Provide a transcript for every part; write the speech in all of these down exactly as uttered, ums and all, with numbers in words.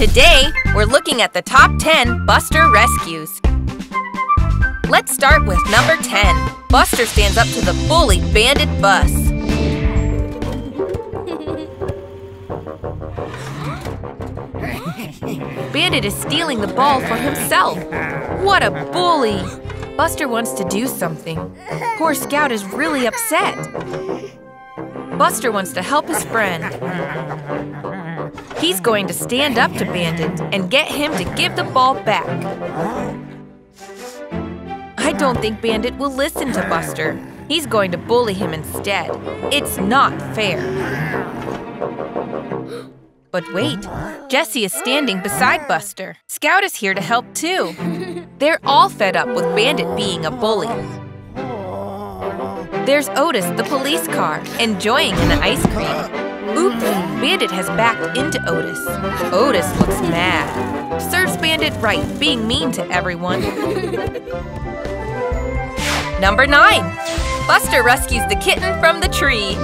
Today, we're looking at the top ten Buster rescues. Let's start with number ten. Buster stands up to the bully Bandit Bus. Bandit is stealing the ball for himself. What a bully! Buster wants to do something. Poor Scout is really upset. Buster wants to help his friend. He's going to stand up to Bandit and get him to give the ball back. I don't think Bandit will listen to Buster. He's going to bully him instead. It's not fair. But wait, Jesse is standing beside Buster. Scout is here to help too. They're all fed up with Bandit being a bully. There's Otis, the police car, enjoying an ice cream. Oops, Bandit has backed into Otis. Otis looks mad. Serves Bandit right, being mean to everyone. Number nine. Buster rescues the kitten from the tree.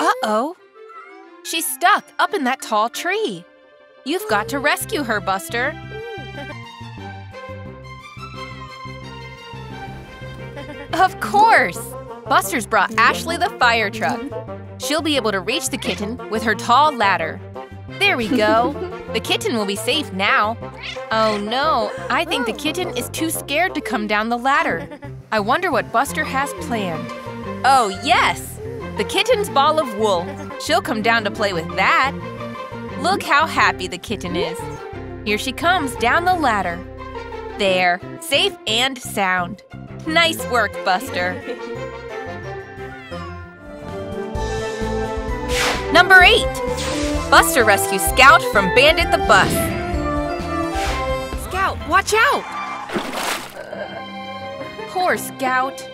Uh-oh. She's stuck up in that tall tree. You've got to rescue her, Buster. Of course! Buster's brought Ashley the fire truck. She'll be able to reach the kitten with her tall ladder. There we go. The kitten will be safe now. Oh no, I think the kitten is too scared to come down the ladder. I wonder what Buster has planned. Oh yes! The kitten's ball of wool. She'll come down to play with that. Look how happy the kitten is. Here she comes down the ladder. There, safe and sound. Nice work, Buster. Number eight. Buster rescues Scout from Bandit the Bus. Scout, watch out! Poor Scout.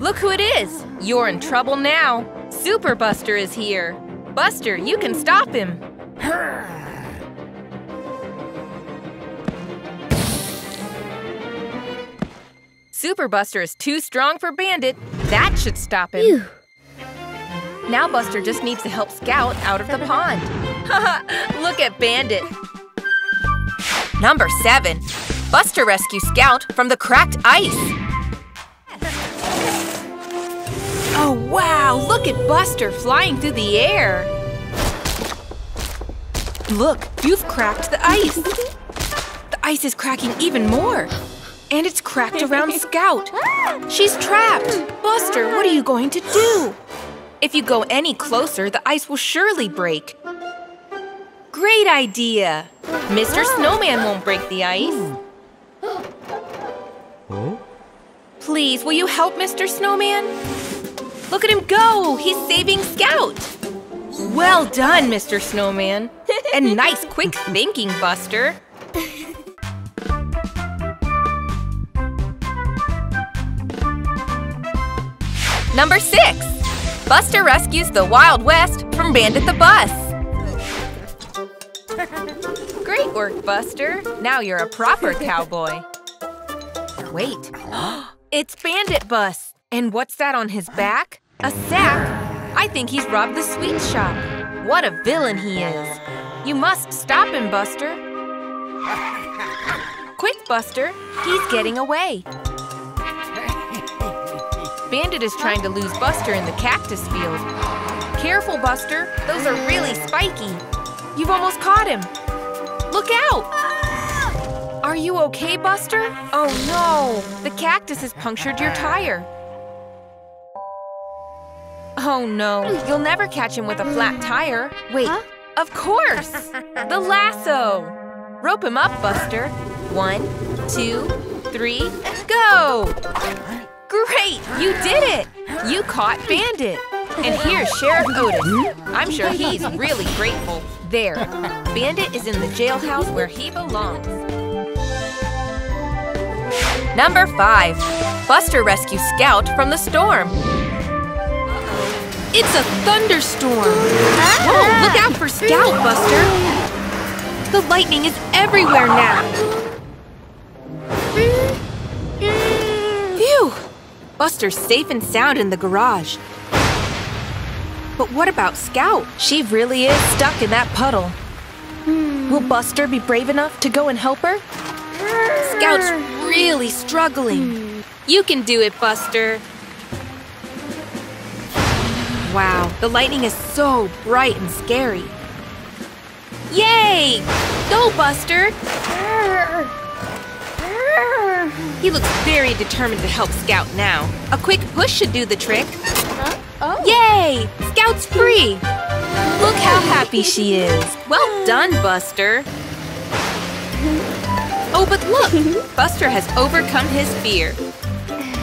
Look who it is. You're in trouble now. Super Buster is here. Buster, you can stop him. Super Buster is too strong for Bandit. That should stop him. Ew. Now Buster just needs to help Scout out of the pond. Haha, look at Bandit. Number seven. Buster rescues Scout from the cracked ice. Oh wow, look at Buster flying through the air. Look, you've cracked the ice. The ice is cracking even more. And it's cracked around Scout. She's trapped. Buster, what are you going to do? If you go any closer, the ice will surely break. Great idea. Mister Snowman won't break the ice. Please, will you help Mister Snowman? Look at him go. He's saving Scout. Well done, Mister Snowman. And nice quick thinking, Buster. Number six. Buster rescues the Wild West from Bandit the Bus. Great work, Buster. Now you're a proper cowboy. Wait. It's Bandit Bus. And what's that on his back? A sack. I think he's robbed the sweet shop. What a villain he is. You must stop him, Buster. Quick, Buster. He's getting away. Bandit is trying to lose Buster in the cactus field. Careful, Buster. Those are really spiky. You've almost caught him. Look out! Are you okay, Buster? Oh, no. The cactus has punctured your tire. Oh, no. You'll never catch him with a flat tire. Wait. Huh? Of course! The lasso. Rope him up, Buster. One, two, three, go! Great! You did it! You caught Bandit! And here's Sheriff Otis. I'm sure he's really grateful. There. Bandit is in the jailhouse where he belongs. Number five. Buster rescues Scout from the storm. It's a thunderstorm! Whoa, look out for Scout, Buster! The lightning is everywhere now! Phew! Buster's safe and sound in the garage. But what about Scout? She really is stuck in that puddle. Hmm. Will Buster be brave enough to go and help her? Scout's really struggling. Hmm. You can do it, Buster. Wow, the lightning is so bright and scary. Yay! Go, Buster! He looks very determined to help Scout now. A quick push should do the trick. Huh? Oh. Yay! Scout's free! Look how happy she is. Well done, Buster. Oh, but look! Buster has overcome his fear.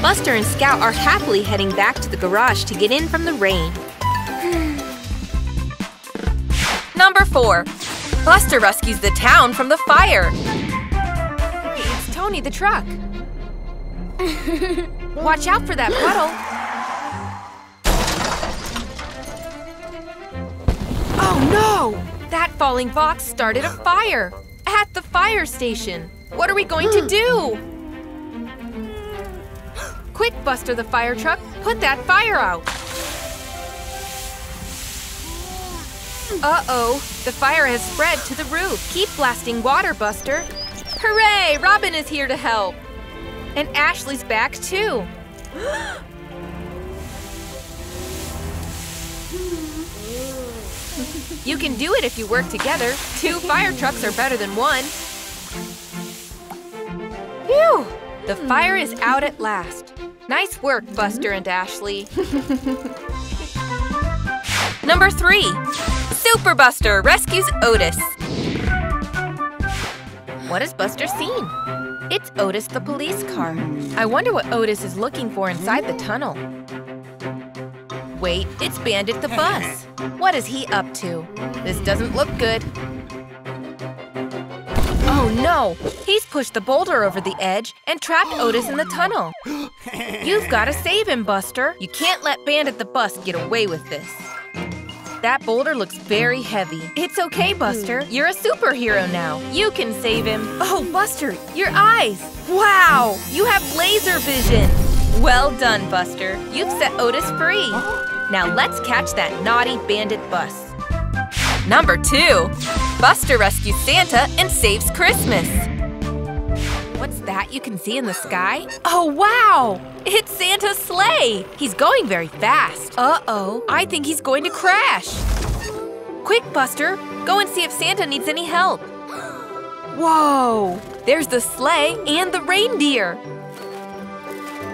Buster and Scout are happily heading back to the garage to get in from the rain. Number four. Buster rescues the town from the fire. It's Tony the truck. Watch out for that puddle. Oh no! That falling box started a fire at the fire station. What are we going to do? Quick, Buster the fire truck, put that fire out. Uh-oh, the fire has spread to the roof. Keep blasting water, Buster. Hooray, Robin is here to help. And Ashley's back too. You can do it if you work together. Two fire trucks are better than one. Phew, the fire is out at last. Nice work, Buster and Ashley. Number three, Super Buster rescues Otis. What has Buster seen? It's Otis the police car. I wonder what Otis is looking for inside the tunnel. Wait, it's Bandit the bus. What is he up to? This doesn't look good. Oh no, he's pushed the boulder over the edge and trapped Otis in the tunnel. You've got to save him, Buster. You can't let Bandit the bus get away with this. That boulder looks very heavy. It's okay, Buster. You're a superhero now. You can save him. Oh, Buster, your eyes! Wow! You have laser vision! Well done, Buster. You've set Otis free. Now let's catch that naughty Bandit bus. Number two. Buster rescues Santa and saves Christmas. What's that you can see in the sky? Oh, wow! It's Santa's sleigh! He's going very fast. Uh-oh, I think he's going to crash. Quick, Buster, go and see if Santa needs any help. Whoa! There's the sleigh and the reindeer.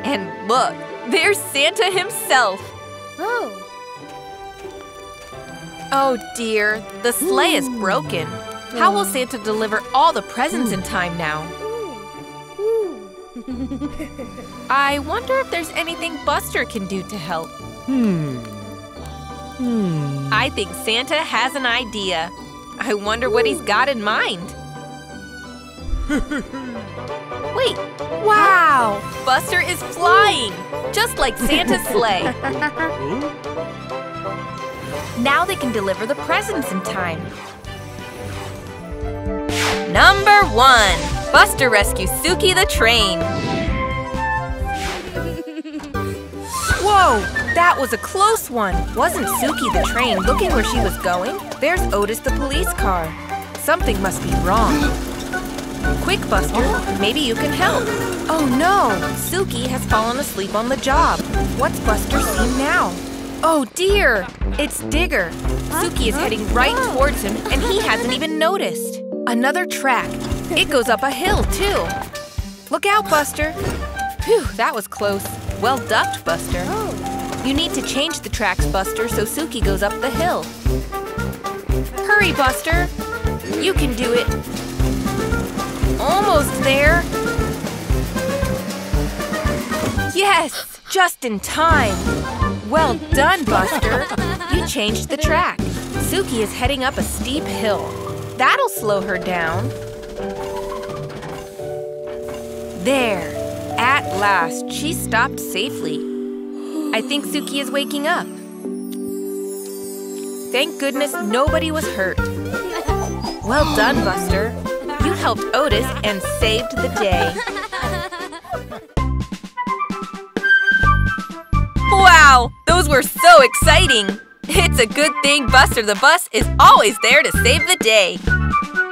And look, there's Santa himself. Oh. Oh dear, the sleigh is broken. How will Santa deliver all the presents in time now? I wonder if there's anything Buster can do to help. Hmm. Hmm. I think Santa has an idea. I wonder what he's got in mind. Wait. Wow! Buster is flying! Just like Santa's sleigh. Now they can deliver the presents in time. Number one. Buster rescues Suki the train. Whoa, that was a close one. Wasn't Suki the train looking where she was going? There's Otis the police car. Something must be wrong. Quick, Buster, maybe you can help. Oh no, Suki has fallen asleep on the job. What's Buster seen now? Oh dear, it's Digger. Suki is heading right towards him and he hasn't even noticed. Another track. It goes up a hill too. Look out, Buster. Phew, that was close. Well ducked, Buster. Oh. You need to change the tracks, Buster, so Suki goes up the hill. Hurry, Buster. You can do it. Almost there. Yes, just in time. Well done, Buster. You changed the track. Suki is heading up a steep hill. That'll slow her down. There. At last, she stopped safely. I think Suki is waking up. Thank goodness nobody was hurt. Well done, Buster. You helped Otis and saved the day. Wow, those were so exciting! It's a good thing Buster the Bus is always there to save the day.